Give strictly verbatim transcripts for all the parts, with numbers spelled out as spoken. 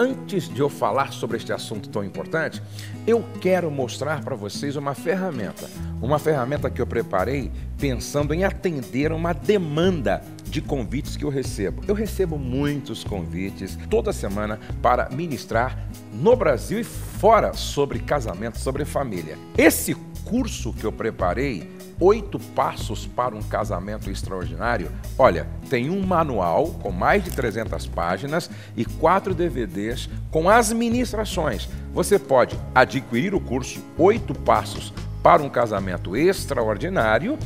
antes de eu falar sobre este assunto tão importante, eu quero mostrar para vocês uma ferramenta. Uma ferramenta que eu preparei pensando em atender uma demanda de convites que eu recebo. Eu recebo muitos convites toda semana para ministrar no Brasil e fora sobre casamento, sobre família. Esse curso que eu preparei, Oito Passos para um Casamento Extraordinário, olha, tem um manual com mais de trezentas páginas e quatro D V Ds com as ministrações. Você pode adquirir o curso Oito Passos para um Casamento Extraordinário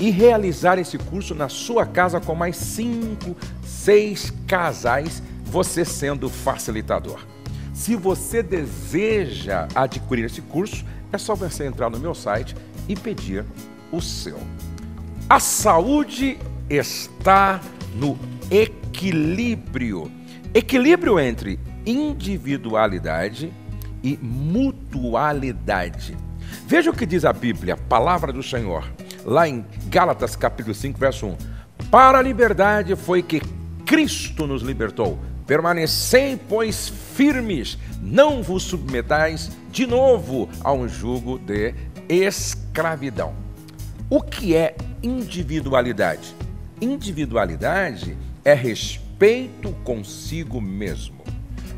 e realizar esse curso na sua casa com mais cinco, seis casais, você sendo facilitador. Se você deseja adquirir esse curso, é só você entrar no meu site e pedir o seu. A saúde está no equilíbrio. Equilíbrio entre individualidade e mutualidade. Veja o que diz a Bíblia, a palavra do Senhor, lá em Gálatas capítulo cinco, verso um. Para a liberdade foi que Cristo nos libertou. Permanecei, pois, firmes, não vos submetais de novo a um jugo de escravidão. O que é individualidade? Individualidade é respeito consigo mesmo.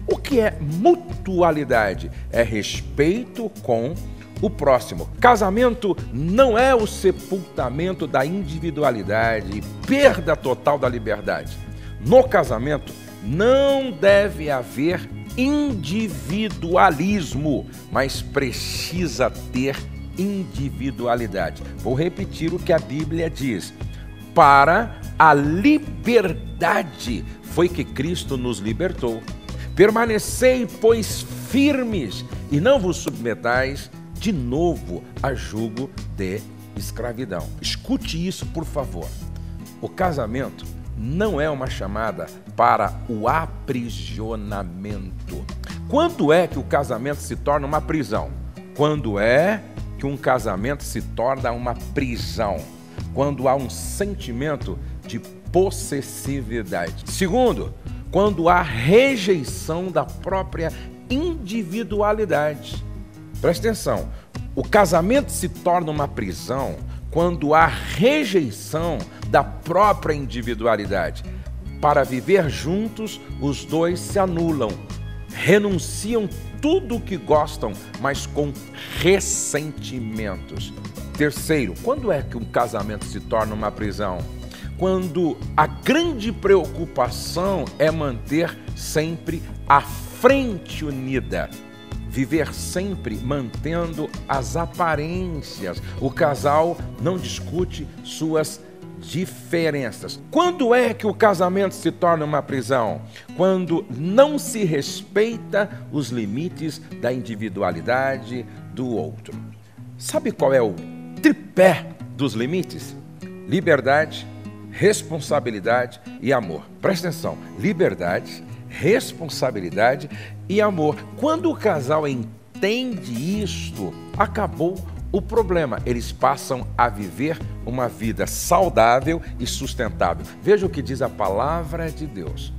O que é mutualidade? É respeito com o próximo. Casamento não é o sepultamento da individualidade e perda total da liberdade. No casamento não deve haver individualismo, mas precisa ter individualidade. Vou repetir o que a Bíblia diz. Para a liberdade foi que Cristo nos libertou. Permanecei, pois, firmes e não vos submetais de novo a jugo de escravidão. Escute isso, por favor. O casamento não é uma chamada para o aprisionamento. Quando é que o casamento se torna uma prisão? Quando é que um casamento se torna uma prisão? Quando há um sentimento de possessividade. Segundo, quando há rejeição da própria individualidade. Presta atenção, o casamento se torna uma prisão quando há rejeição da própria individualidade. Para viver juntos, os dois se anulam, renunciam tudo o que gostam, mas com ressentimentos. Terceiro, quando é que um casamento se torna uma prisão? Quando a grande preocupação é manter sempre a frente unida, viver sempre mantendo as aparências. O casal não discute suas diferenças. Quando é que o casamento se torna uma prisão? Quando não se respeita os limites da individualidade do outro. Sabe qual é o tripé dos limites? Liberdade, responsabilidade e amor. Presta atenção, liberdade, responsabilidade e amor. Quando o casal entende isto, acabou o problema, eles passam a viver uma vida saudável e sustentável. Veja o que diz a palavra de Deus.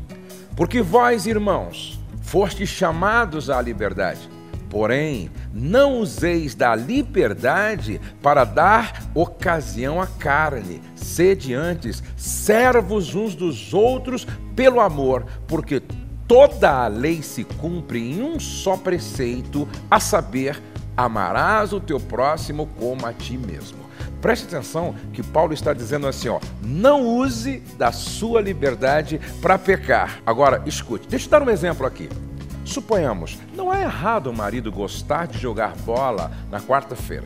Porque vós, irmãos, fostes chamados à liberdade, porém, não useis da liberdade para dar ocasião à carne. Sede antes servos uns dos outros pelo amor, porque toda a lei se cumpre em um só preceito, a saber, amarás o teu próximo como a ti mesmo. Preste atenção que Paulo está dizendo assim, ó, não use da sua liberdade para pecar. Agora, escute, deixa eu dar um exemplo aqui. Suponhamos, não é errado o marido gostar de jogar bola na quarta-feira.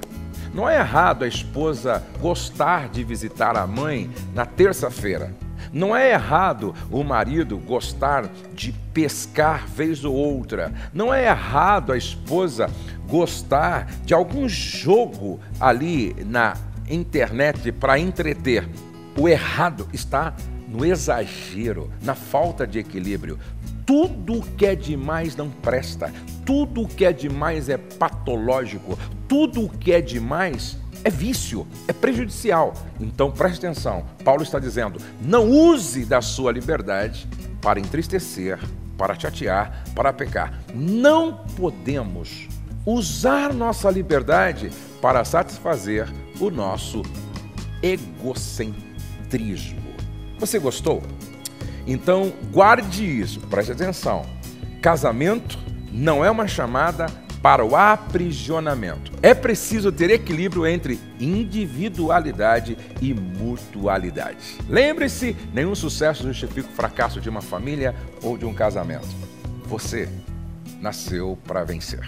Não é errado a esposa gostar de visitar a mãe na terça-feira. Não é errado o marido gostar de pescar vez ou outra. Não é errado a esposa gostar de algum jogo ali na internet para entreter. O errado está no exagero, na falta de equilíbrio. Tudo que é demais não presta. Tudo que é demais é patológico. Tudo que é demais é vício, é prejudicial. Então preste atenção, Paulo está dizendo, não use da sua liberdade para entristecer para chatear, para pecar. Não podemos usar nossa liberdade para satisfazer o nosso egocentrismo. Você gostou? Então guarde isso, preste atenção. Casamento não é uma chamada para o aprisionamento. É preciso ter equilíbrio entre individualidade e mutualidade. Lembre-se, nenhum sucesso justifica o fracasso de uma família ou de um casamento. Você nasceu para vencer.